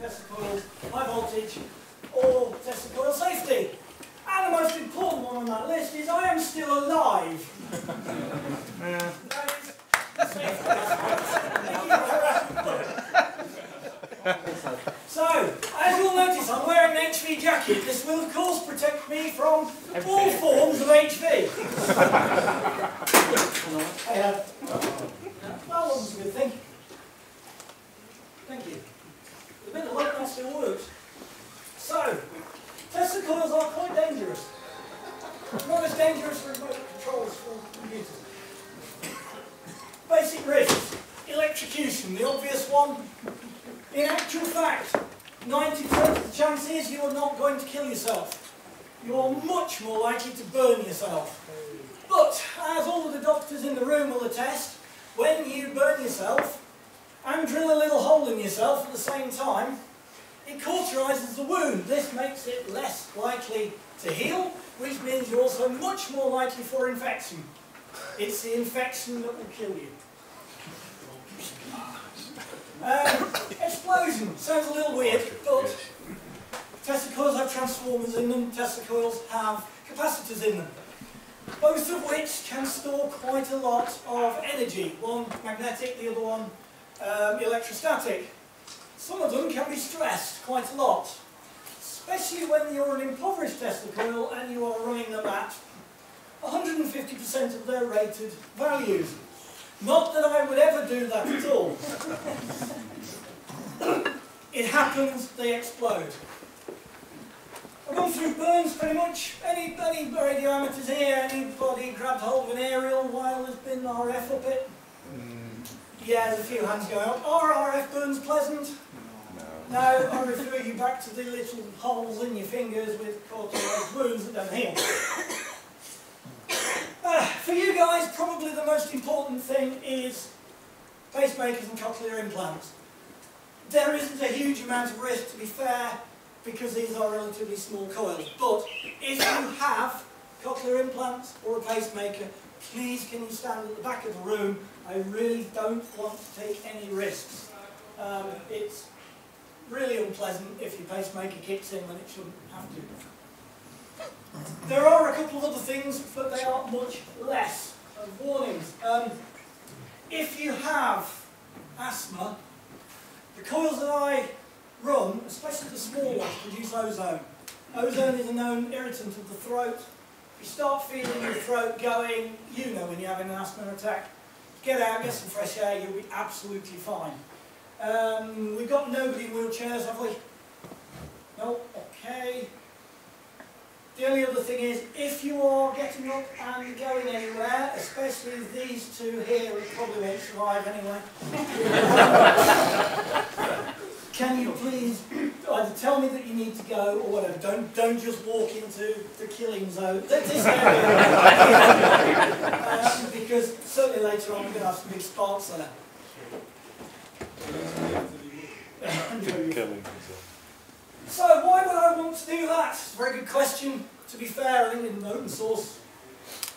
Tesla coils, high voltage, all Tesla coil safety. And the most important one on that list is I am still alive. Yeah. That is the safety aspect. So, as you'll notice, I'm wearing an HV jacket. This will, of course, protect me from all forms of HV. I have. That wasn't a good thing. Thank you. The bit of lightning still works. So, Tesla coils are quite dangerous. Not as dangerous for remote controls for computers. Basic risks. Electrocution, the obvious one. In actual fact, 90% of the chance is you are not going to kill yourself. You are much more likely to burn yourself. But, as all of the doctors in the room will attest, when you burn yourself, and drill a little hole in yourself at the same time, it cauterises the wound. This makes it less likely to heal, which means you're also much more likely for infection. It's the infection that will kill you. Explosion. Sounds a little weird, but Tesla coils have transformers in them, Tesla coils have capacitors in them, both of which can store quite a lot of energy. One magnetic, the other one electrostatic. Some of them can be stressed quite a lot, especially when you're an impoverished Tesla coil and you are running them at 150% of their rated values. Not that I would ever do that at all. It happens, they explode. I've gone through burns pretty much. Any radio amateurs here, anybody grabbed hold of an aerial while there's been RF up it? Yeah, there's a few hands going up. Are RF burns pleasant? No, I refer you back to the little holes in your fingers with cauterized wounds that don't heal. For you guys, probably the most important thing is pacemakers and cochlear implants. There isn't a huge amount of risk, to be fair, because these are relatively small coils. But if you have cochlear implants or a pacemaker, please can you stand at the back of the room? I really don't want to take any risks. It's really unpleasant if your pacemaker kicks in when it shouldn't have to. There are a couple of other things, but they are much less of warnings. If you have asthma, the coils that I run, especially the small ones, produce ozone. Ozone is a known irritant of the throat. If you start feeling your throat going, you know when you're having an asthma attack. Get out, get some fresh air, you'll be absolutely fine. We've got nobody in wheelchairs, have we? No? Okay. The only other thing is, if you are getting up and going anywhere, especially these two here, we probably won't survive anyway. Can you please either tell me that you need to go or whatever? Don't just walk into the killing zone. This area, because certainly later on we're going to have some big sparks there. So why would I want to do that? Very good question. To be fair, I think in open source,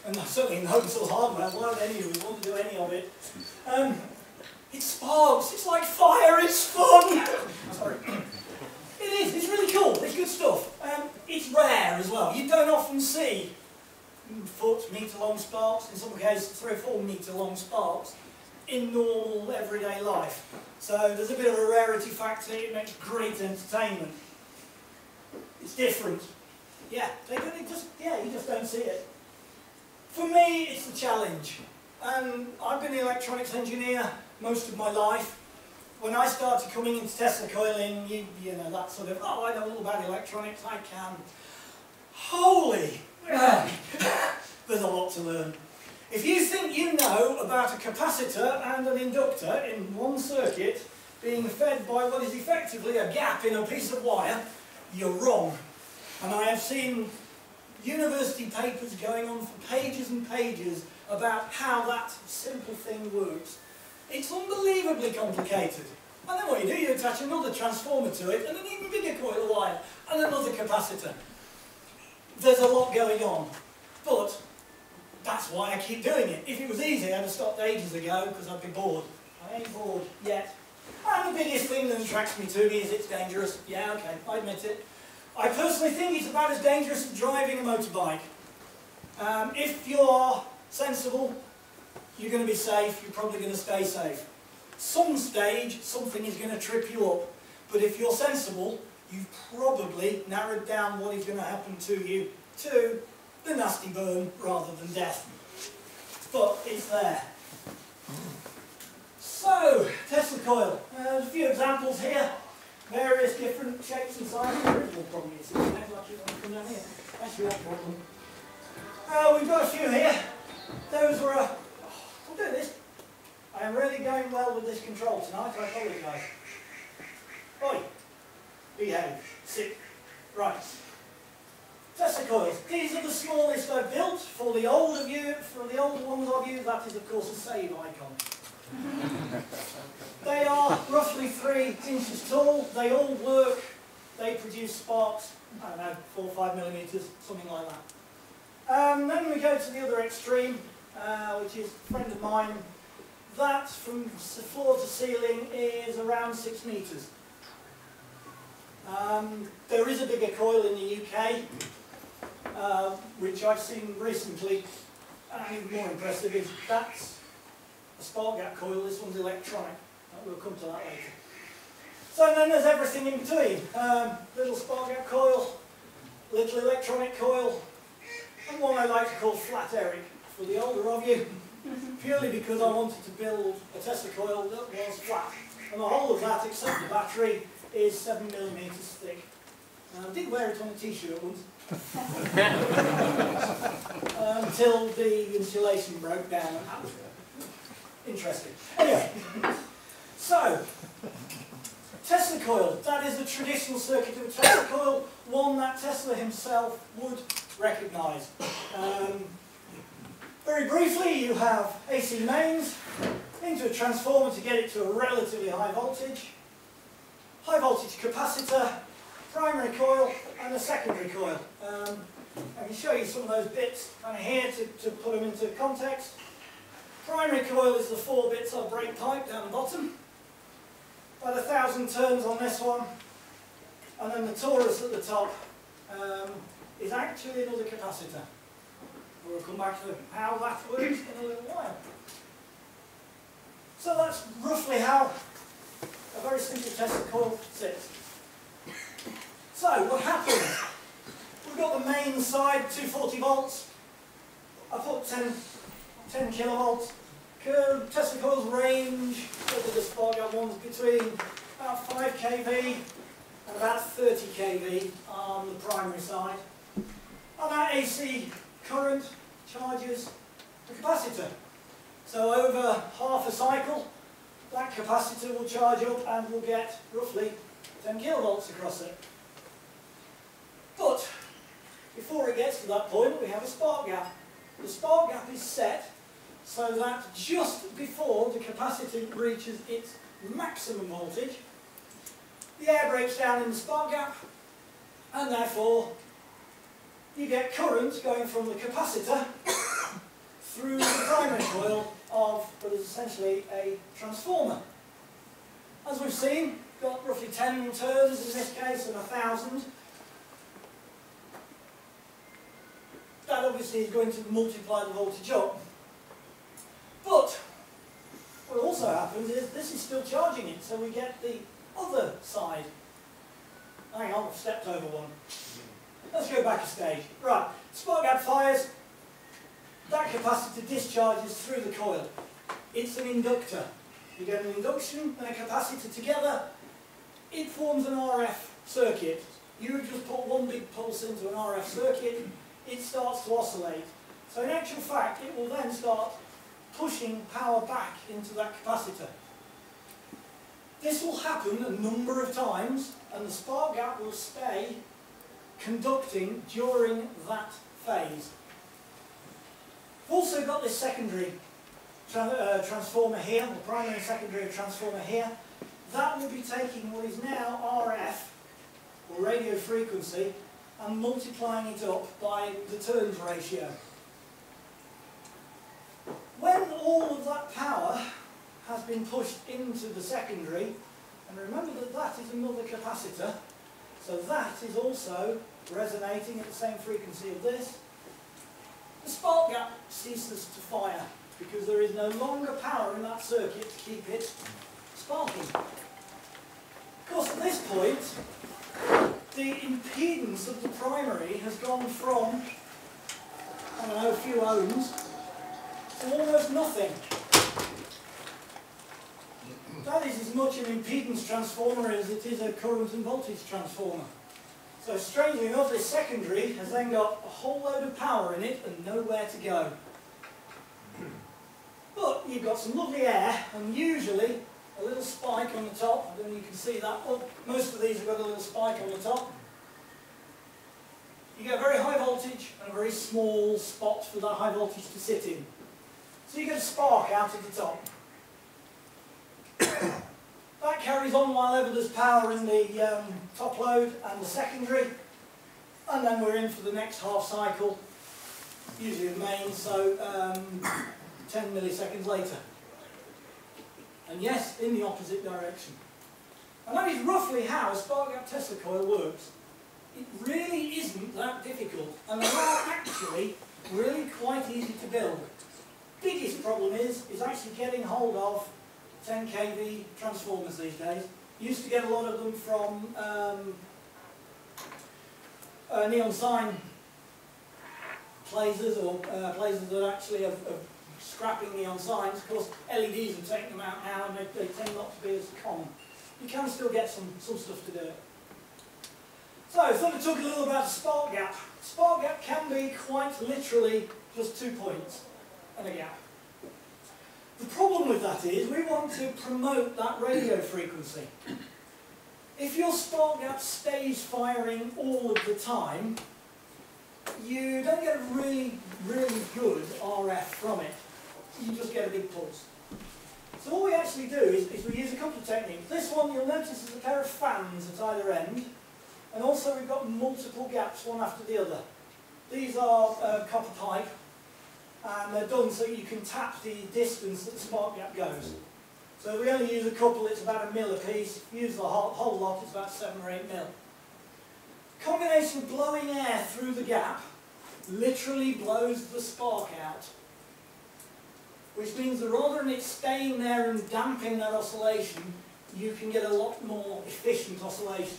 and certainly in open source hardware, why would any of us want to do any of it? It sparks, it's like fire, it's fun! Sorry. It is, it's really cool, it's good stuff. It's rare as well. You don't often see foot-metre long sparks, in some cases 3 or 4 metre long sparks, in normal everyday life. So there's a bit of a rarity factor, it makes great entertainment. It's different. Yeah, you just don't see it. For me, it's the challenge. I've been an electronics engineer most of my life. When I started coming into Tesla coiling, you know, that sort of, oh, I know all about electronics, I can. Holy! There's a lot to learn. If you think you know about a capacitor and an inductor in one circuit being fed by what is effectively a gap in a piece of wire, you're wrong. And I have seen university papers going on for pages and pages about how that simple thing works. It's unbelievably complicated. And then what you do, you attach another transformer to it, and an even bigger coil wire, and another capacitor. There's a lot going on. But that's why I keep doing it. If it was easy, I'd have stopped ages ago, because I'd be bored. I ain't bored yet. And the biggest thing that attracts me to it is it's dangerous. Yeah, okay, I admit it. I personally think it's about as dangerous as driving a motorbike. If you're sensible, you're going to be safe, you're probably going to stay safe. Some stage, something is going to trip you up. But if you're sensible, you've probably narrowed down what is going to happen to you to the nasty burn rather than death. But it's there. So, Tesla coil. There's a few examples here. Various different shapes and sizes. The original problem is it depends on what's down here. Actually, that problem. We've got a few here. Those were a... I'll do this. I am really going well with this control tonight, I apologise. Oi! Behave. Sit. Right. Tesla coils. These are the smallest I've built. For the older you, for the older ones of you, that is of course a save icon. They are roughly 3 inches tall. They all work. They produce sparks. I don't know, 4 or 5 millimetres, something like that. Then we go to the other extreme, which is a friend of mine. That from floor to ceiling is around 6 metres. There is a bigger coil in the UK, which I've seen recently, and even more impressive is that's a spark gap coil, this one's electronic, we'll come to that later. So then there's everything in between, little spark gap coil, little electronic coil, and one I like to call Flat Eric, for the older of you, purely because I wanted to build a Tesla coil that was flat, and the whole of that except the battery is 7 millimetres thick. I did wear it on a t-shirt once. Until the insulation broke down. Interesting. Anyway, so, Tesla coil. That is the traditional circuit of a Tesla coil, one that Tesla himself would recognise. Very briefly, you have AC mains into a transformer to get it to a relatively high voltage. High voltage capacitor, primary coil, and a secondary coil. I can show you some of those bits kind of here to put them into context. Primary coil is the 4 bits of brake pipe down the bottom. About 1,000 turns on this one, and then the torus at the top is actually another capacitor. We'll come back to how that works in a little while. So that's roughly how a very simple Tesla coil sits. So what happens? We've got the main side, 240 volts. I put 10 kilovolts. Tesla coils range, whether the spark gap ones, between about 5 kV and about 30 kV on the primary side. And that AC current charges the capacitor. So over half a cycle, that capacitor will charge up and we'll get roughly 10 kilovolts across it. But before it gets to that point, we have a spark gap. The spark gap is set so that just before the capacitor reaches its maximum voltage, the air breaks down in the spark gap, and therefore you get current going from the capacitor through the primary coil of what is essentially a transformer. As we've seen, got roughly 10 turns in this case and 1,000. That obviously is going to multiply the voltage up. But what also happens is this is still charging it, so we get the other side. Hang on, I've stepped over one. Let's go back a stage. Right, spark gap fires. That capacitor discharges through the coil. It's an inductor. You get an induction and a capacitor together. It forms an RF circuit. You just put one big pulse into an RF circuit. It starts to oscillate. So in actual fact, it will then start pushing power back into that capacitor. This will happen a number of times, and the spark gap will stay conducting during that phase. We've also got this secondary transformer here, the primary and secondary transformer here. That will be taking what is now RF, or radio frequency, and multiplying it up by the turns ratio. When all of that power has been pushed into the secondary, and remember that that is another capacitor, so that is also resonating at the same frequency of this. The spark gap ceases to fire because there is no longer power in that circuit to keep it sparking. Of course, at this point, the impedance of the primary has gone from, I don't know, a few ohms to almost nothing. That is as much an impedance transformer as it is a current and voltage transformer. So strangely enough, this secondary has then got a whole load of power in it and nowhere to go. But you've got some lovely air, and usually a little spike on the top. I don't know if you can see that. Well, most of these have got a little spike on the top. You get a very high voltage and a very small spot for that high voltage to sit in. So you get a spark out of the top. That carries on while ever there's power in the top load and the secondary, and then we're in for the next half cycle, usually the main, so 10 milliseconds later. And yes, in the opposite direction. And that is roughly how a spark gap Tesla coil works. It really isn't that difficult, and they are actually really quite easy to build. Biggest problem is actually getting hold of 10 kV transformers these days. You used to get a lot of them from neon sign lasers, or lasers that actually are scrapping neon signs. Of course, LEDs have taken them out now, and they tend not to be as common. You can still get some stuff to do it. So I thought I'd talk a little about a spark gap. Spark gap can be quite literally just 2 points and a gap. The problem with that is we want to promote that radio frequency. If your spark gap stays firing all of the time, you don't get a really, really good RF from it. You just get a big pulse. So what we actually do is we use a couple of techniques. This one you'll notice is a pair of fans at either end, and also we've got multiple gaps one after the other. These are copper pipe, and they're done so you can tap the distance that the spark gap goes. So we only use a couple, it's about a mil a piece. If you use the whole lot, it's about 7 or 8 mil. Combination of blowing air through the gap literally blows the spark out, which means that rather than it staying there and damping that oscillation, you can get a lot more efficient oscillation.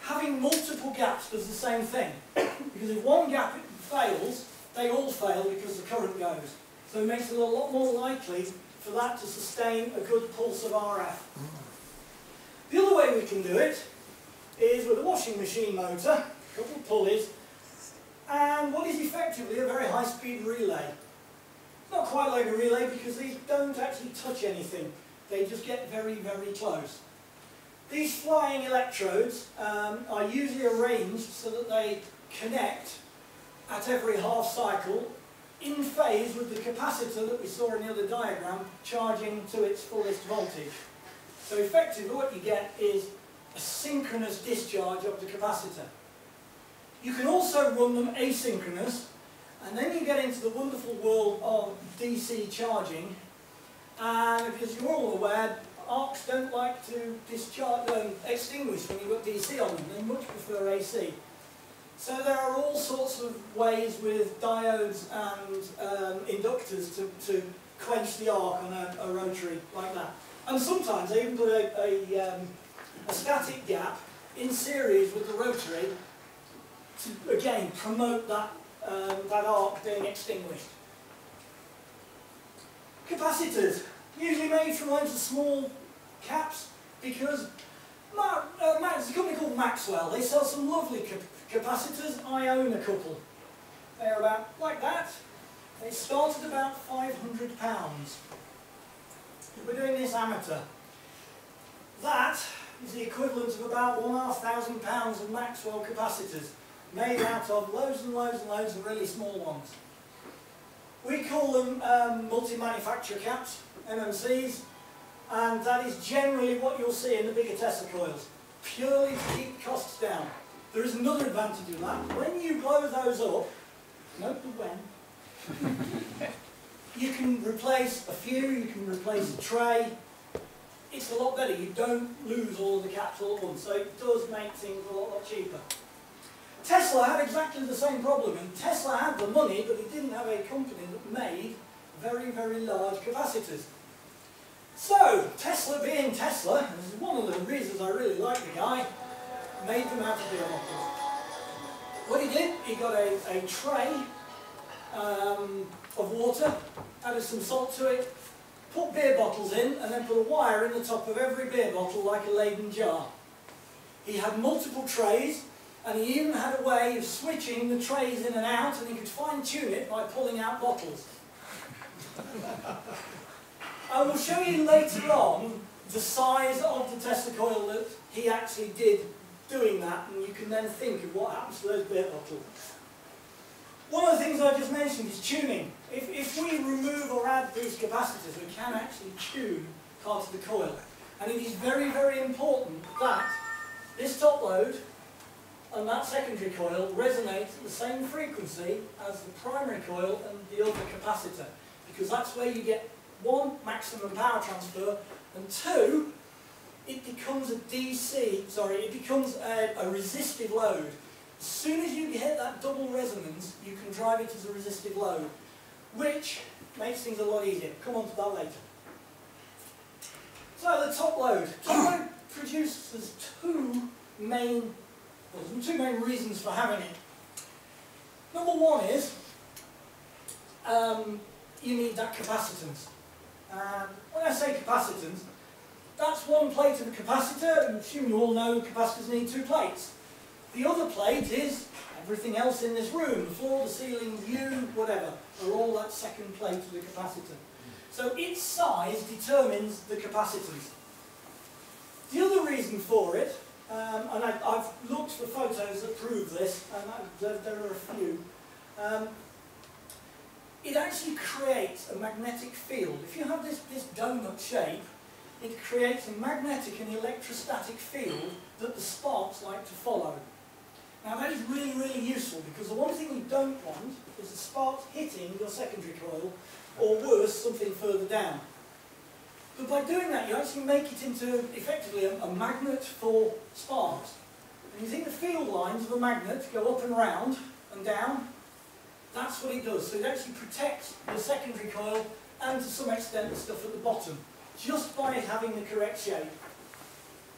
Having multiple gaps does the same thing, because if one gap fails, they all fail because the current goes. So it makes it a lot more likely for that to sustain a good pulse of RF. The other way we can do it is with a washing machine motor, a couple of pulleys, and what is effectively a very high-speed relay. Not quite like a relay because these don't actually touch anything. They just get very, very close. These flying electrodes are usually arranged so that they connect at every half cycle in phase with the capacitor that we saw in the other diagram charging to its fullest voltage. So effectively what you get is a synchronous discharge of the capacitor. You can also run them asynchronous, and then you get into the wonderful world of DC charging, and because you're all aware, arcs don't like to discharge, extinguish when you've got DC on them, they much prefer AC. So there are all sorts of ways with diodes and inductors to quench the arc on a rotary like that. And sometimes they even put a static gap in series with the rotary to, again, promote that, that arc being extinguished. Capacitors, usually made from loads of small caps, because there's a company called Maxwell. They sell some lovely capacitors. I own a couple. They're about like that. They start at about £500. We're doing this amateur. That is the equivalent of about £1,500 of Maxwell capacitors, made out of loads and loads and loads of really small ones. We call them multi-manufacturer caps, MMCs, and that is generally what you'll see in the bigger Tesla coils, purely to keep costs down. There is another advantage of that. When you blow those up, note the when, You can replace a few, you can replace a tray. It's a lot better. You don't lose all the caps all at once, so it does make things a lot cheaper. Tesla had exactly the same problem, and Tesla had the money, but it didn't have a company that made very large capacitors. So, Tesla being Tesla, and this is one of the reasons I really like the guy, made them out to be a motor. What he did, he got a tray of water, added some salt to it, put beer bottles in, and then put a wire in the top of every beer bottle like a Leyden jar. He had multiple trays, and he even had a way of switching the trays in and out, and he could fine-tune it by pulling out bottles. I will show you later on the size of the Tesla coil that he actually did doing that, and you can then think of what happens to those beer bottles. One of the things I just mentioned is tuning. If we remove or add these capacitors, we can actually tune part of the coil. And it is very important that this top load and that secondary coil resonate at the same frequency as the primary coil and the other capacitor, because that's where you get one, maximum power transfer, and two, it becomes a DC, it becomes a resistive load. As soon as you hit that double resonance, you can drive it as a resistive load, which makes things a lot easier. Come on to that later. So the top load. Top load produces two main reasons for having it. Number one is you need that capacitance. And when I say capacitance, that's one plate of a capacitor, and I assume you all know capacitors need two plates. The other plate is everything else in this room, the floor, the ceiling, you, whatever, are all that second plate of the capacitor. So its size determines the capacitance. The other reason for it, and I've looked for photos that prove this, and there are a few, it actually creates a magnetic field. If you have this donut shape, it creates a magnetic and electrostatic field that the sparks like to follow. Now that is really useful, because the one thing you don't want is the sparks hitting your secondary coil, or worse, something further down. But by doing that, you actually make it into, effectively, a magnet for sparks. And you think the field lines of a magnet go up and round and down? That's what it does. So it actually protects the secondary coil and, to some extent, the stuff at the bottom, just by it having the correct shape.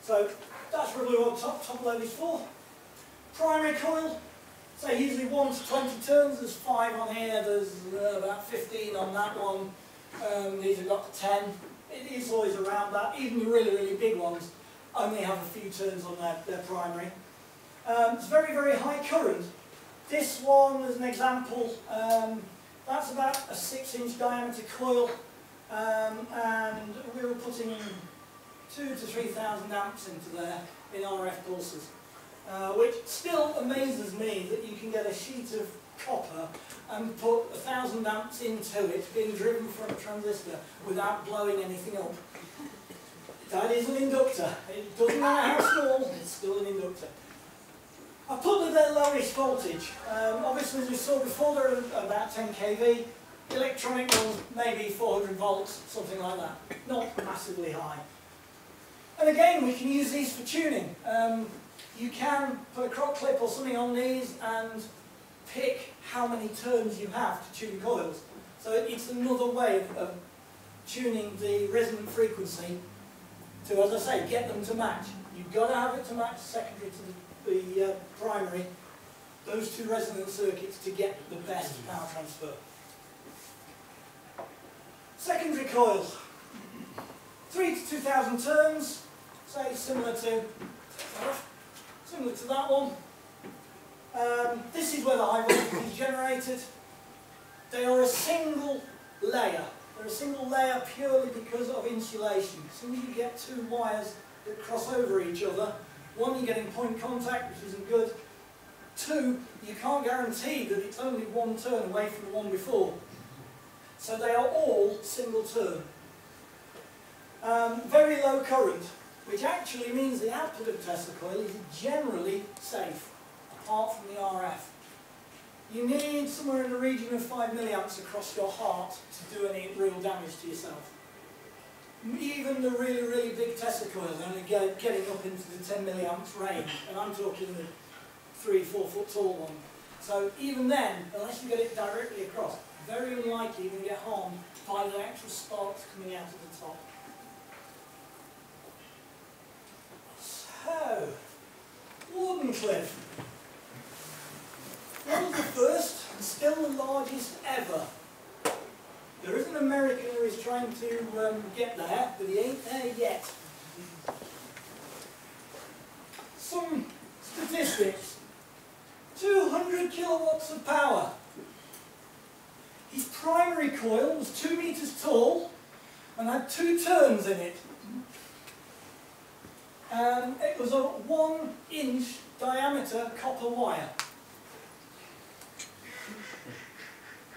So that's really what top load is for. Primary coil, say usually 1 to 20 turns, there's 5 on here, there's about 15 on that one, these have got to 10, it is always around that, even the really big ones only have a few turns on their primary. It's very high current. This one, as an example, that's about a 6-inch diameter coil, and we were putting 2,000 to 3,000 amps into there in RF pulses, which still amazes me that you can get a sheet of copper and put 1,000 amps into it being driven from a transistor without blowing anything up. That is an inductor. It doesn't matter how small, it's still an inductor. I put them at lowest voltage. Obviously, as we saw before, they're about 10 kV. Electronic ones, maybe 400 volts, something like that. Not massively high. And again, we can use these for tuning. You can put a crop clip or something on these and pick how many turns you have to tune coils. So it's another way of tuning the resonant frequency to, as I say, get them to match. You've got to have it to match secondary to the primary, those two resonant circuits, to get the best power transfer. Secondary coils, 3 to 2,000 turns, say similar to that one. This is where the high voltage is generated. They are a single layer. They're a single layer purely because of insulation. As soon as you get two wires that cross over each other, one, you're getting point contact, which isn't good. Two, you can't guarantee that it's only one turn away from the one before. So they are all single turn. Very low current, which actually means the output of Tesla coil is generally safe, apart from the RF. You need somewhere in the region of 5 milliamps across your heart to do any real damage to yourself. Even the really, really big Tesla coils are only getting up into the 10 milliamps range, and I'm talking the 3-4 foot tall one. So even then, unless you get it directly across, very unlikely you're going to get harmed by the actual sparks coming out of the top. So, Wardenclyffe. One of the first, and still the largest ever. There is an American who is trying to get there, but he ain't there yet. Some statistics. 200 kilowatts of power. His primary coil was 2 metres tall and had 2 turns in it. And it was a 1-inch diameter copper wire.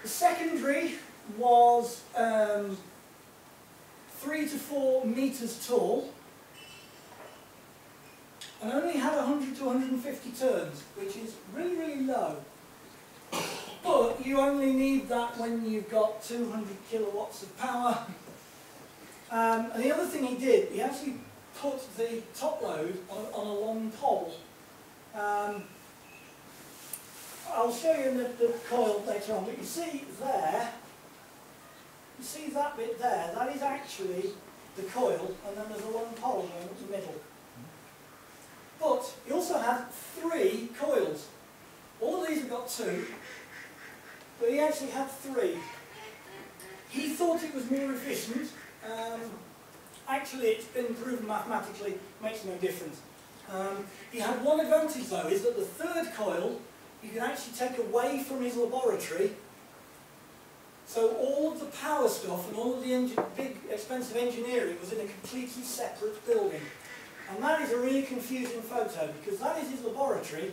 The secondary was 3 to 4 metres tall and only had 100 to 150 turns, which is really, really low. But you only need that when you've got 200 kilowatts of power. And the other thing he did, he actually put the top load on a long pole. I'll show you in the coil later on, but you see there, you see that bit there, that is actually the coil, and then there's a long pole going up the middle. But you also have 3 coils. All of these have got 2, but he actually had 3. He thought it was more efficient. Actually, it's been proven mathematically, makes no difference. He had one advantage though, is that the third coil you can actually take away from his laboratory. So all of the power stuff and all of the big expensive engineering was in a completely separate building. And that is a really confusing photo because that is his laboratory.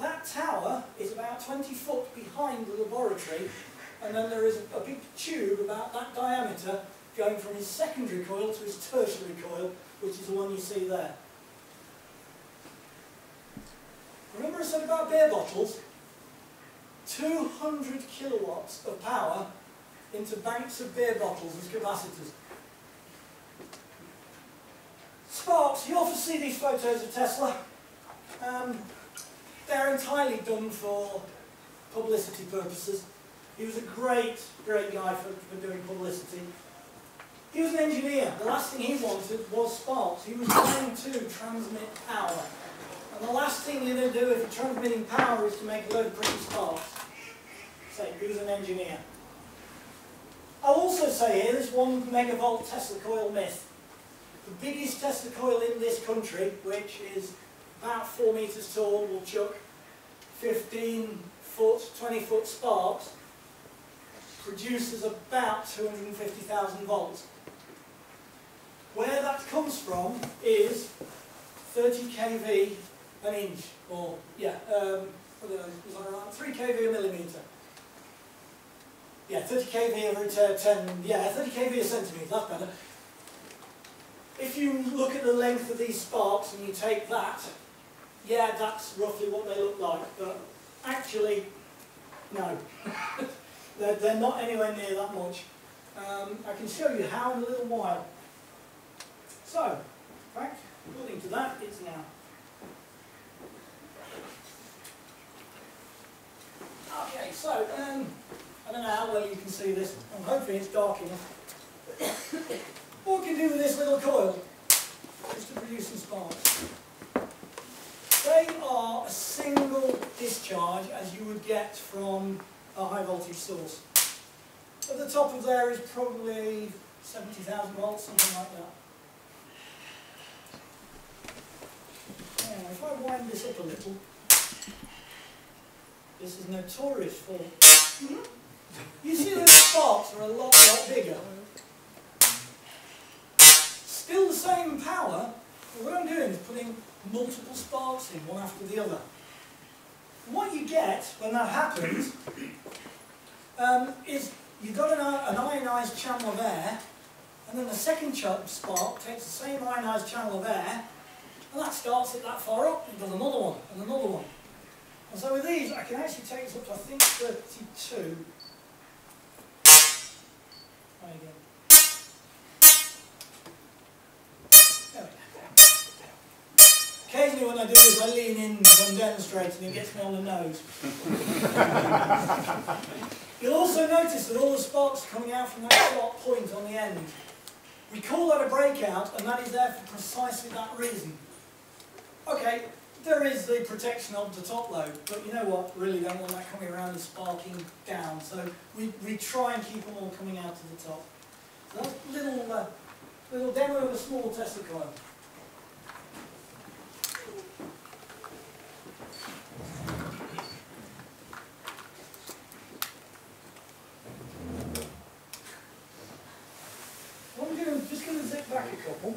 That tower is about 20 foot behind the laboratory, and then there is a big tube about that diameter going from his secondary coil to his tertiary coil, which is the one you see there. Remember I said about beer bottles? 200 kilowatts of power into banks of beer bottles as capacitors. Sparks, you often see these photos of Tesla. They're entirely done for publicity purposes. He was a great, great guy for doing publicity. He was an engineer. The last thing he wanted was sparks. He was trying to transmit power. And the last thing you're going to do if you're transmitting power is to make a load of pretty sparks. So he was an engineer. I'll also say here, this 1 megavolt Tesla coil myth. The biggest Tesla coil in this country, which is about 4 metres tall, will chuck 15 foot, 20 foot sparks, produces about 250,000 volts. Where that comes from is 30 kV an inch, or yeah, 3 kV a millimetre. Yeah, 30 kV over 10, yeah, 30 kV a centimetre, that's better. If you look at the length of these sparks and you take that, yeah, that's roughly what they look like, but actually, no. They're not anywhere near that much. I can show you how in a little while. So, in fact, according to that, it's now. Okay, so, I don't know how well you can see this, and hopefully it's dark enough. What we can do with this little coil is to produce some sparks. They are a single discharge, as you would get from a high voltage source. At the top of there is probably 70,000 volts, something like that. Now, if I wind this up a little, this is notorious for. You see those sparks are a lot bigger. Still the same power, but what I'm doing is putting multiple sparks in, one after the other. And what you get when that happens is you've got an ionised channel of air, and then the second spark takes the same ionised channel of air, and that starts it that far up, and does another one, and another one. And so with these, I can actually take this up to, I think, 32. Try again. There we go. Occasionally when I do this, I lean in as I'm demonstrating, it gets me on the nose. You'll also notice that all the sparks coming out from that sharp point on the end. We call that a breakout, and that is there for precisely that reason. Okay, there is the protection of the top load, but you know what? Really don't want that coming around and sparking down, so we try and keep them all coming out to the top. So that's a little demo of a small Tesla coil. Back a couple.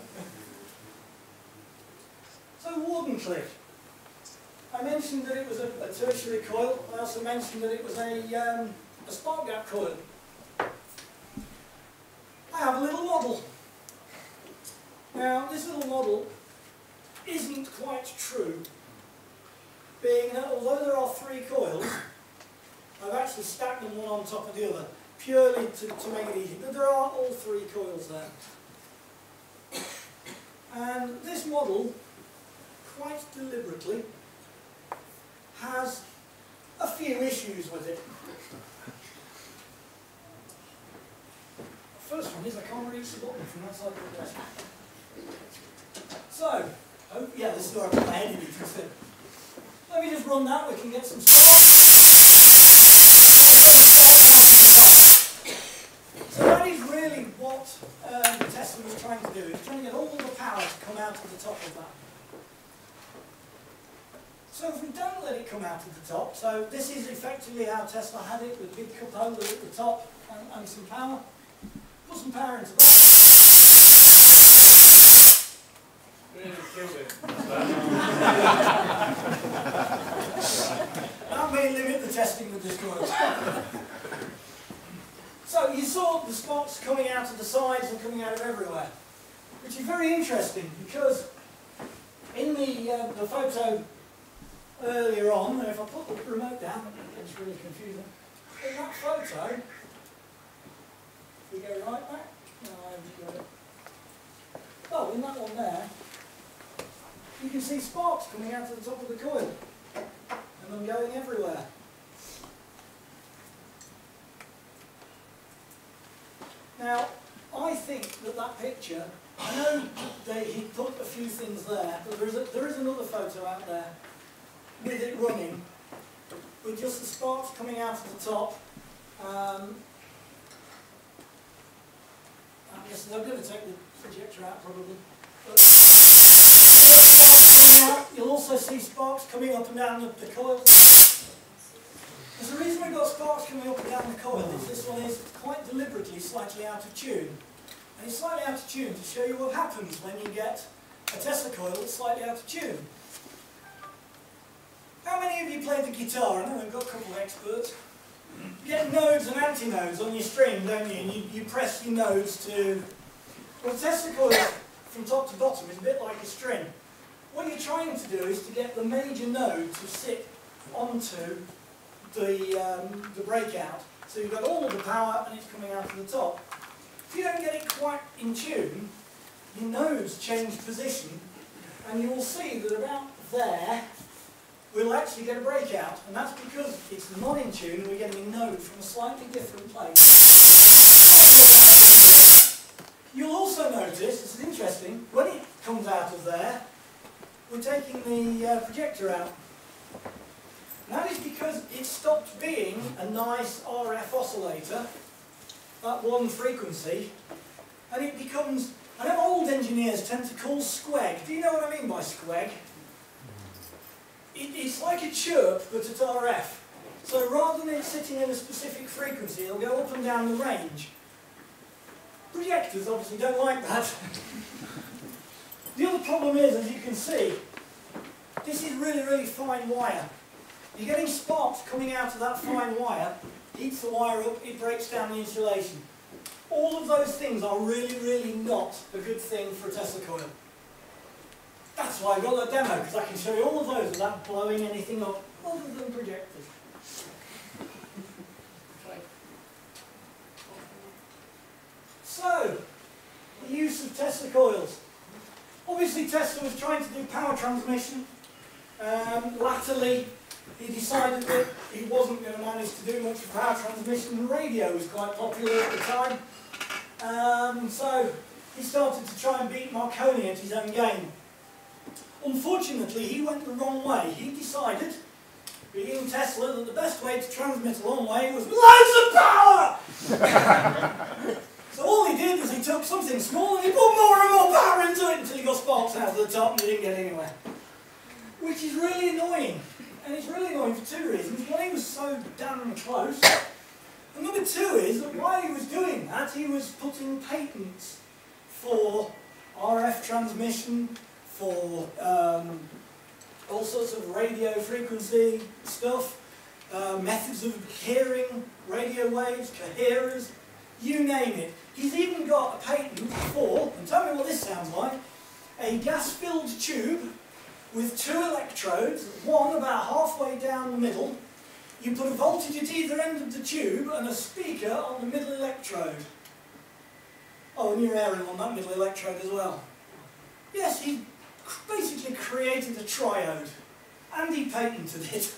So Wardenclyffe. I mentioned that it was a tertiary coil. I also mentioned that it was a spark gap coil. I have a little model. Now this little model isn't quite true, being that although there are three coils, I've actually stacked them one on top of the other, purely to make it easy. But there are all three coils there. And this model, quite deliberately, has a few issues with it. The first one is I can't reach the bottom from that side of the desk. So, oh yeah, this is where I put my head in, you can see. Let me just run that, we can get some spark. So that is really what Tesla was trying to do. He was trying to get all the power to come out of the top of that. So if we don't let it come out of the top, so this is effectively how Tesla had it, with a big cup holder at the top and some power. Put some power into that. Really killed it. That may limit the testing with this coil. So you saw the sparks coming out of the sides and coming out of everywhere, which is very interesting because in the photo earlier on, if I put the remote down, it's really confusing. In that photo, if we go right back, no, I haven't got it. Well, in that one there, you can see sparks coming out of the top of the coil and them going everywhere. Now, I think that that picture, I know he put a few things there, but there is another photo out there with it running, with just the sparks coming out of the top. I guess I'm going to take the projector out probably. But sparks coming out, you'll also see sparks coming up and down the coil. There's a reason we've got sparks coming up and down the coil, is this one is quite deliberately slightly out of tune. And it's slightly out of tune to show you what happens when you get a Tesla coil that's slightly out of tune. How many of you played the guitar? I know we've got a couple of experts. You get nodes and anti-nodes on your string, don't you? And you press your nodes to... Well, a Tesla coil from top to bottom is a bit like a string. What you're trying to do is to get the major node to sit onto the breakout. So you've got all of the power and it's coming out of the top. If you don't get it quite in tune, your nodes change position and you will see that about there we'll actually get a breakout, and that's because it's not in tune and we're getting a node from a slightly different place. You'll also notice, this is interesting, when it comes out of there, we're taking the projector out. And that is because it stopped being a nice RF oscillator, that one frequency, and it becomes, I know old engineers tend to call squeg. Do you know what I mean by squeg? It's like a chirp, but at RF. So rather than it sitting in a specific frequency, it'll go up and down the range. Projectors obviously don't like that. The other problem is, as you can see, this is really, really fine wire. You're getting sparks coming out of that fine wire, heats the wire up, it breaks down the insulation. All of those things are really, really not a good thing for a Tesla coil. That's why I got that demo, because I can show you all of those without blowing anything up other than projectors. Okay. So, the use of Tesla coils. Obviously Tesla was trying to do power transmission. Latterly, he decided that he wasn't going to manage to do much for power transmission, and radio was quite popular at the time. So he started to try and beat Marconi at his own game. Unfortunately, he went the wrong way. He decided, being Tesla, that the best way to transmit a long way was with loads of power! So all he did was he took something small and he put more and more power into it until he got sparks out of the top and he didn't get anywhere. Which is really annoying. And it's really annoying for two reasons. One, he was so damn close. And number two is that while he was doing that, he was putting patents for RF transmission, for all sorts of radio frequency stuff, methods of hearing radio waves, coherers, you name it. He's even got a patent for, and tell me what this sounds like, a gas-filled tube with two electrodes, one about halfway down the middle. You put a voltage at either end of the tube and a speaker on the middle electrode. Oh, and you're airing on that middle electrode as well. Yes, he basically created a triode, and he patented it.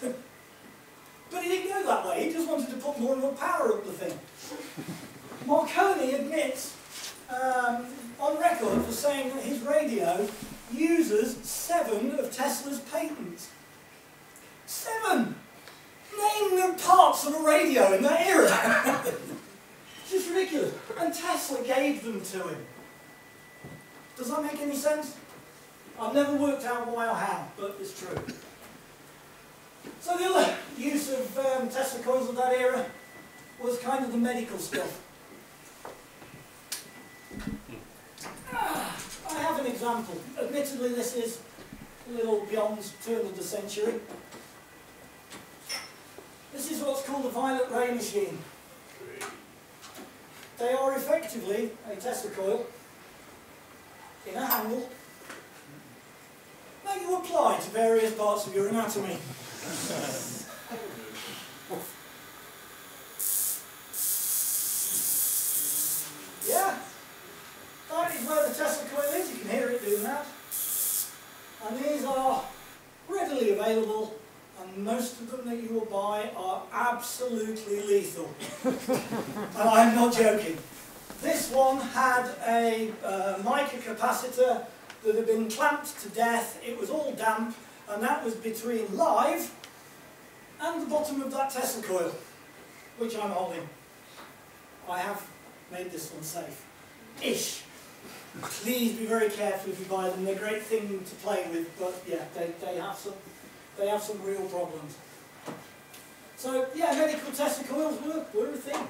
But he didn't go that way, he just wanted to put more and more power up the thing. Marconi admits, on record, for saying that his radio uses 7 of Tesla's patents. 7! Name the parts of a radio in that era! It's just ridiculous. And Tesla gave them to him. Does that make any sense? I've never worked out why or how, but it's true. So the other use of Tesla coils of that era was kind of the medical stuff. I have an example. Admittedly, this is a little beyond turn of the century. This is what's called the violet ray machine. They are effectively a Tesla coil in a handle that you apply to various parts of your anatomy. Yeah, that is where the Tesla coil is, you can hear it doing that. And these are readily available, and most of them that you will buy are absolutely lethal. And I'm not joking. This one had a mica capacitor that had been clamped to death, it was all damp, and that was between live and the bottom of that Tesla coil, which I'm holding. I have made this one safe. Ish. Please be very careful if you buy them, they're a great thing to play with, but yeah, they have some real problems. So yeah, medical Tesla coils were a thing.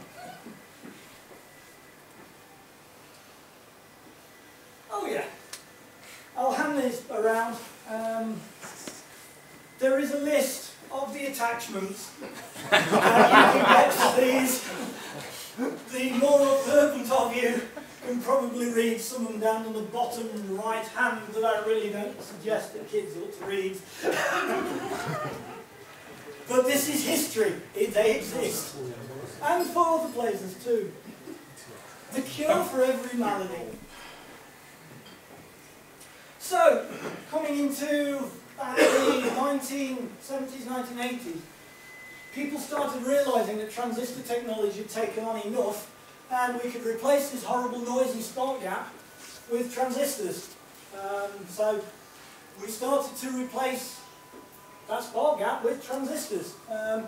Oh yeah, I'll hand these around. There is a list of the attachments. You can get to these. The more observant of you can probably read some of them down on the bottom right hand that I really don't suggest that kids ought to read. But this is history. They exist. And for other places too. The cure for every malady. So, coming into the 1970s, 1980s, people started realising that transistor technology had taken on enough and we could replace this horrible noisy spark gap with transistors. So, we started to replace that spark gap with transistors. And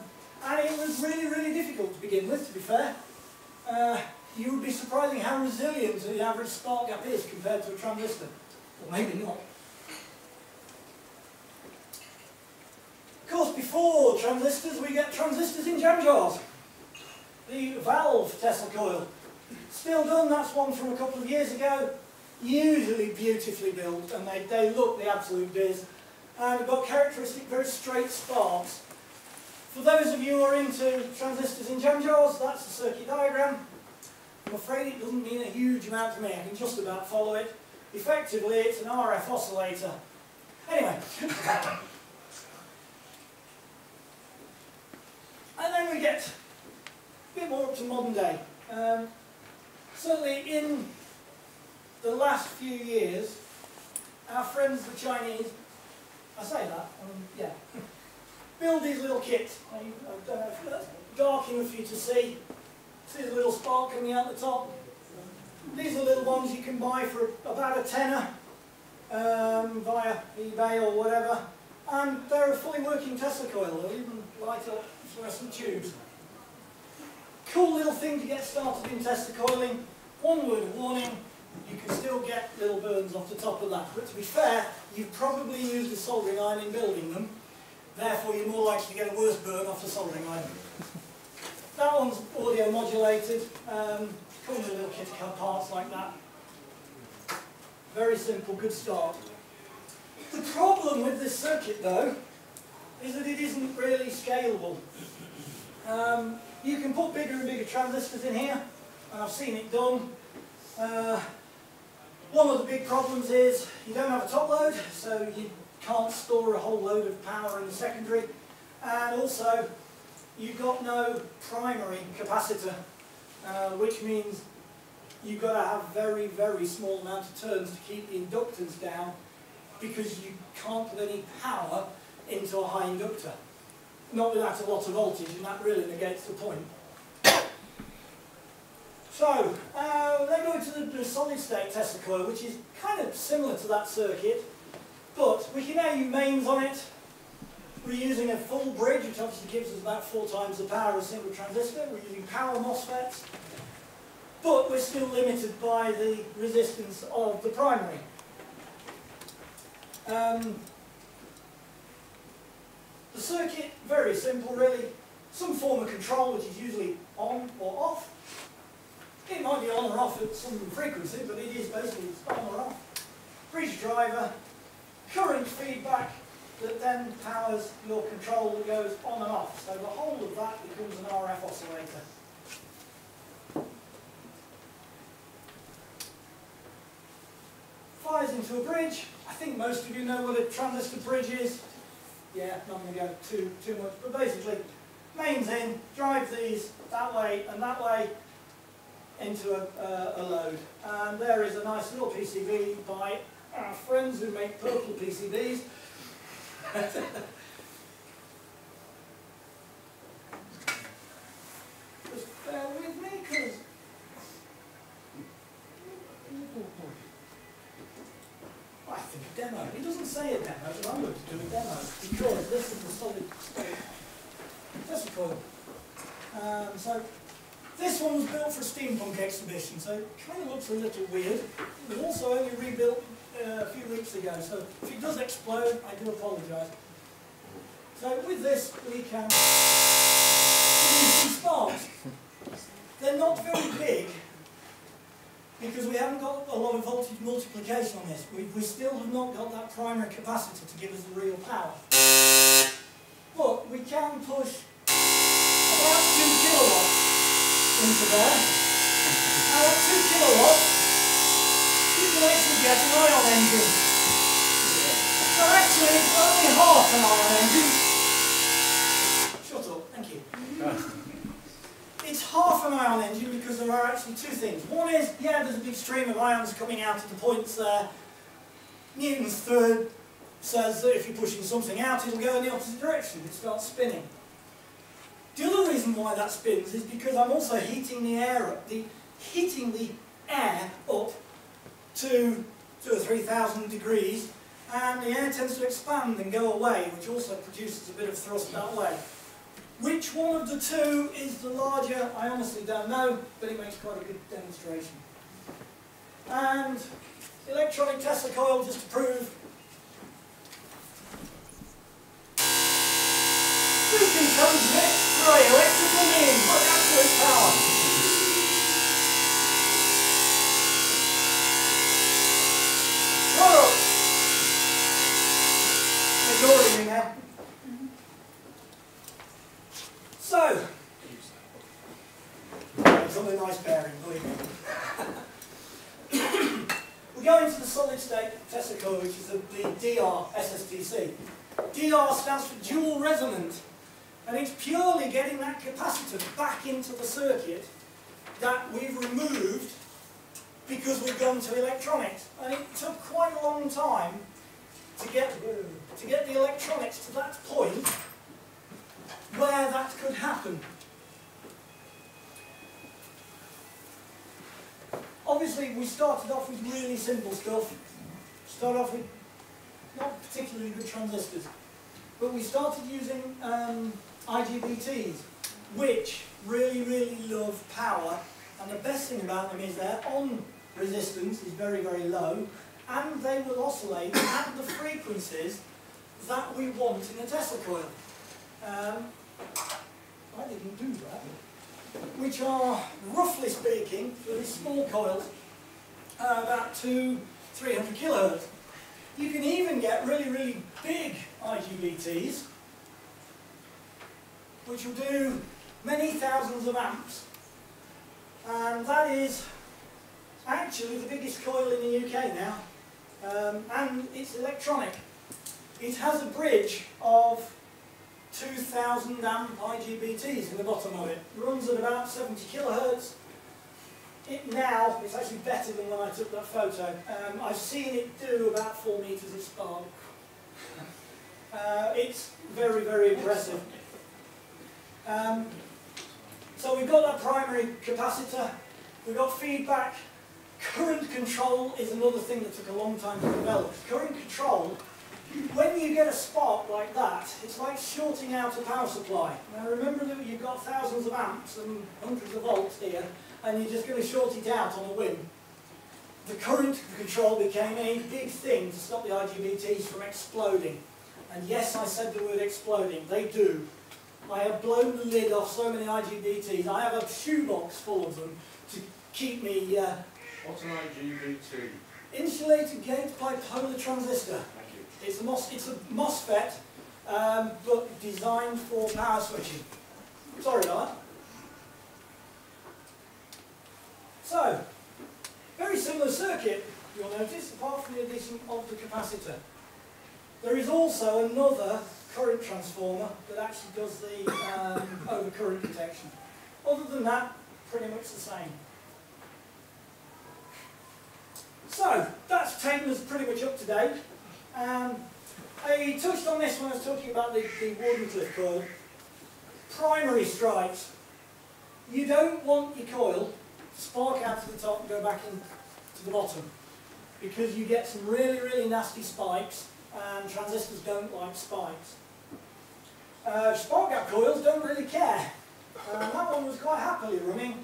it was really, really difficult to begin with, to be fair. You would be surprising how resilient the average spark gap is compared to a transistor. Or maybe not. Of course, before transistors, we get transistors in jam jars. The valve Tesla coil. Still done, that's one from a couple of years ago. Usually beautifully built, and they look the absolute biz. And got characteristic, very straight sparks. For those of you who are into transistors in jam jars, that's the circuit diagram. I'm afraid it doesn't mean a huge amount to me. I can just about follow it. Effectively, it's an RF oscillator Anyway. And then we get a bit more up to modern day. Certainly in the last few years, our friends the Chinese, I say that, yeah, build these little kits. I don't know if that's dark enough for you to see. See the little spark coming out the top? These are little ones you can buy for about a tenner via eBay or whatever. And they're a fully working Tesla coil. They'll even light up fluorescent tubes. Cool little thing to get started in Tesla coiling. One word of warning, you can still get little burns off the top of that. But to be fair, you've probably used a soldering iron in building them. Therefore, you're more likely to get a worse burn off the soldering iron. That one's audio modulated. Comes with little kit parts like that. Very simple, good start. The problem with this circuit, though, is that it isn't really scalable. You can put bigger and bigger transistors in here, and I've seen it done. One of the big problems is you don't have a top load, so you can't store a whole load of power in the secondary, and also you've got no primary capacitor, which means you've got to have very, very small amount of turns to keep the inductance down, because you can't put any power into a high inductor. Not without a lot of voltage, and that really negates the point. So, then going to the solid state Tesla coil, which is kind of similar to that circuit, but we can now use mains on it. We're using a full bridge, which obviously gives us about 4 times the power of a single transistor. We're using power MOSFETs, but we're still limited by the resistance of the primary. The circuit, very simple really. Some form of control, which is usually on or off. It might be on or off at some frequency, but it is basically on or off. Bridge driver, current feedback that then powers your control that goes on and off. So the whole of that becomes an RF oscillator. Fires into a bridge. I think most of you know what a transistor bridge is. Yeah, not going to go too much, but basically, mains in, drive these that way into a load. And there is a nice little PCB by our friends who make purple PCBs. Just bear with me, because I think a demo. He doesn't say a demo, but I'm going to do a demo, because this is the solid state Tesla coil. So this one was built for a steampunk exhibition, so it kind of looks a little weird. It was also only rebuilt a few weeks ago, so if it does explode, I do apologise. So with this, we can produce some sparks. They're not very big, because we haven't got a lot of voltage multiplication on this. We still have not got that primary capacitor to give us the real power. But we can push about 2 kilowatts into there. Now at 2 kilowatts, you can actually get an ion engine. So actually, it's only half an ion engine. Shut up, thank you. It's half an ion engine because there are actually 2 things. One is, yeah, there's a big stream of ions coming out at the points there. Newton's third says that if you're pushing something out, it'll go in the opposite direction. It starts spinning. The other reason why that spins is because I'm also heating the air up, to 2,000 or 3,000 degrees, and the air tends to expand and go away, which also produces a bit of thrust that way. Which one of the two is the larger? I honestly don't know, but it makes quite a good demonstration. And electronic Tesla coil, just to prove. We can transmit through electrical means by absolute power. Oh! Ignoring me now. So, it's on a nice bearing, believe me. We're going to to the solid state Tesla coil, which is the DR SSTC. DR stands for dual resonant, and it's purely getting that capacitor back into the circuit that we've removed because we've gone to electronics. And it took quite a long time to get the electronics to that point where that could happen. Obviously, we started off with really simple stuff. Started off with not particularly good transistors, but we started using IGBTs, which really love power. And the best thing about them is their on resistance is very low, and they will oscillate at the frequencies that we want in a Tesla coil. I didn't do that. Which are, roughly speaking, for these small coils, about 200-300 kilohertz. You can even get really big IGBTs, which will do many thousands of amps. And that is actually the biggest coil in the UK now. And it's electronic. It has a bridge of 2,000 amp IGBTs in the bottom of it. Runs at about 70 kilohertz. It's actually better than when I took that photo. I've seen it do about 4 meters of spark. It's very aggressive. So we've got that primary capacitor. We've got feedback. Current control is another thing that took a long time to develop. Current control. When you get a spark like that, it's like shorting out a power supply. Now remember that you've got thousands of amps and hundreds of volts here, and you're just going to short it out on a whim. The current control became a big thing to stop the IGBTs from exploding. And yes, I said the word exploding. They do. I have blown the lid off so many IGBTs. I have a shoebox full of them to keep me... What's an IGBT? Insulated gate bipolar transistor. It's a MOSFET, but designed for power switching. Sorry about that. So, very similar circuit, you'll notice, apart from the addition of the capacitor. There is also another current transformer that actually does the overcurrent detection. Other than that, pretty much the same. So, that's taken us pretty much up to date. I touched on this when I was talking about the Wardenclyffe coil. Primary strikes. You don't want your coil to spark out to the top and go back in to the bottom, because you get some really nasty spikes, and transistors don't like spikes. Spark gap coils don't really care. That one was quite happily running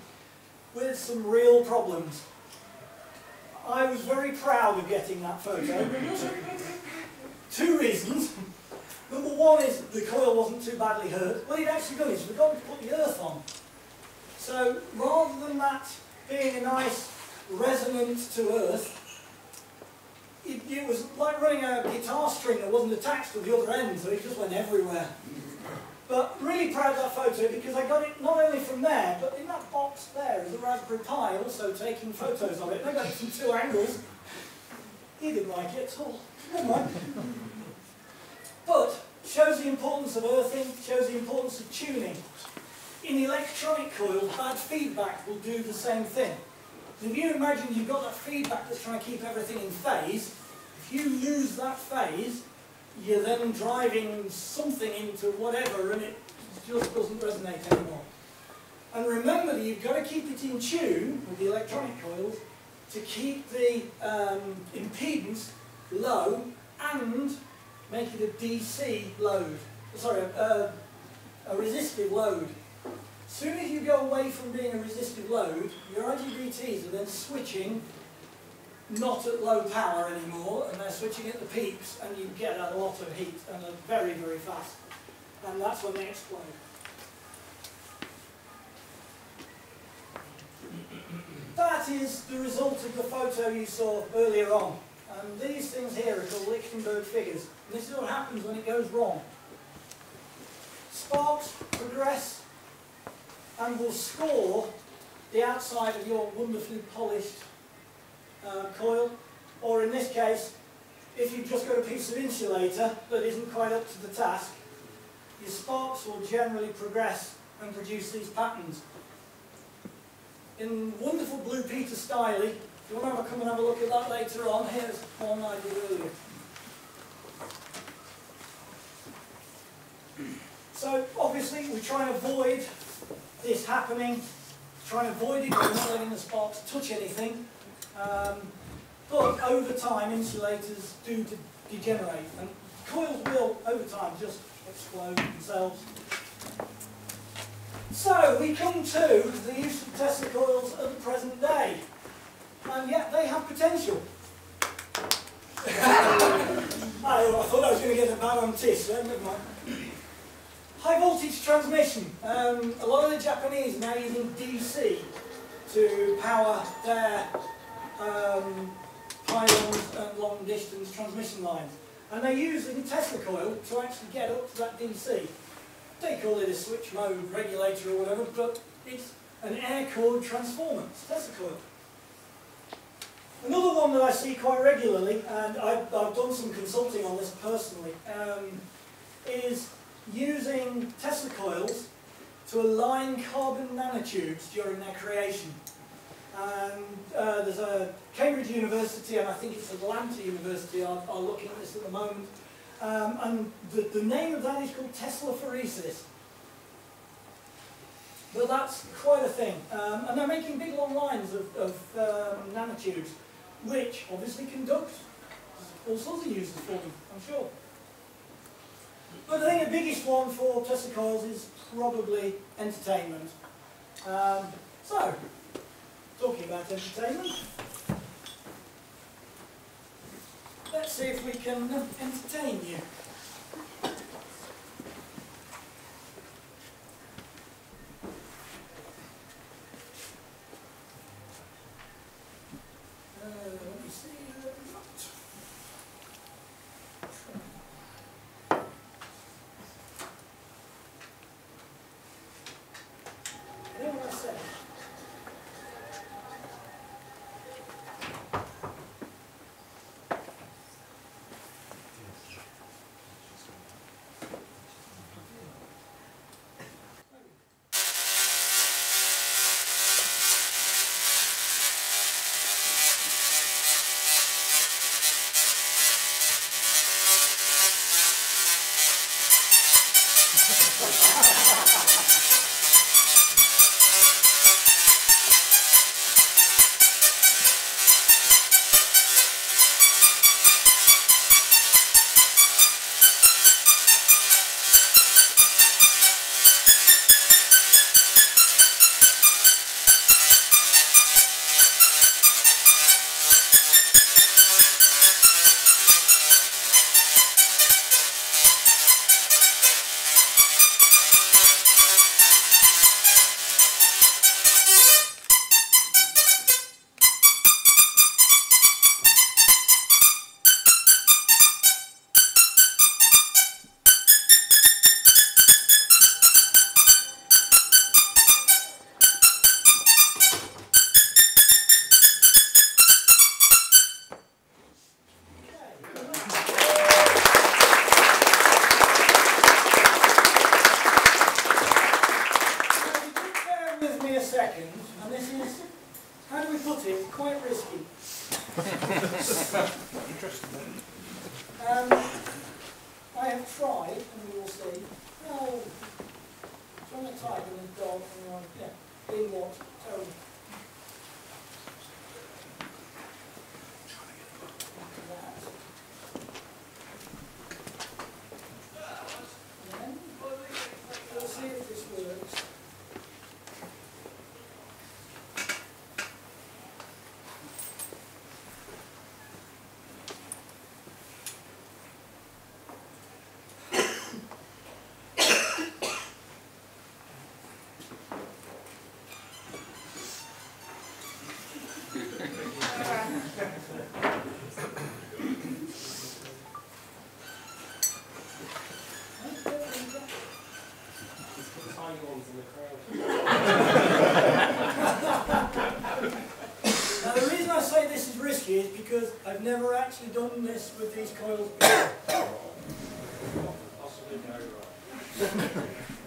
with some real problems. I was very proud of getting that photo. Two reasons. Number one is the coil wasn't too badly hurt. What he'd actually done is forgotten to put the earth on. So rather than that being a nice resonance to earth, it was like running a guitar string that wasn't attached to the other end, so it just went everywhere. But really proud of that photo because I got it not only from there, but in that box there is a Raspberry Pi also taking photos of it. And I got it from two angles. He didn't like it at all. Never mind. But shows the importance of earthing, shows the importance of tuning. In the electronic coil, bad feedback will do the same thing. So if you imagine you've got that feedback that's trying to keep everything in phase, if you lose that phase, you're then driving something into whatever and it just doesn't resonate anymore. And remember that you've got to keep it in tune with the electronic coils to keep the impedance low and make it a DC load. Sorry, a resistive load. As soon as you go away from being a resistive load, your IGBTs are then switching not at low power anymore, and they're switching at the peaks, and you get a lot of heat, and they're very fast, and that's when they explode. That is the result of the photo you saw earlier on, and these things here are called Lichtenberg figures, and this is what happens when it goes wrong. Sparks progress and will score the outside of your wonderfully polished coil, Or in this case, if you've just got a piece of insulator that isn't quite up to the task, your sparks will generally progress and produce these patterns. In wonderful Blue Peter style, if you want to come and have a look at that later on, here's one I did earlier. So obviously we try and avoid this happening, try and avoid it by not letting the sparks touch anything. But over time insulators do degenerate, and coils will over time just explode themselves. So we come to the use of Tesla coils at the present day, and yet they have potential. I thought I was going to get a bad on Tis, so never mind. High voltage transmission. A lot of the Japanese are now using DC to power their pylons and long distance transmission lines. And they're using Tesla coil to actually get up to that DC. They call it a switch mode regulator or whatever, but it's an air cooled transformer. It's Tesla coil. Another one that I see quite regularly, and I've done some consulting on this personally, is using Tesla coils to align carbon nanotubes during their creation. And there's a Cambridge University, and I think it's Atlanta University, are looking at this at the moment. And the name of that is called Tesla phoresis. Well, that's quite a thing. And they're making big long lines of nanotubes, which obviously conduct all sorts of uses for them, I'm sure. But I think the biggest one for Tesla coils is probably entertainment. So, talking about entertainment, let's see if we can entertain you. actually done this with these coils before? Possibly no, right.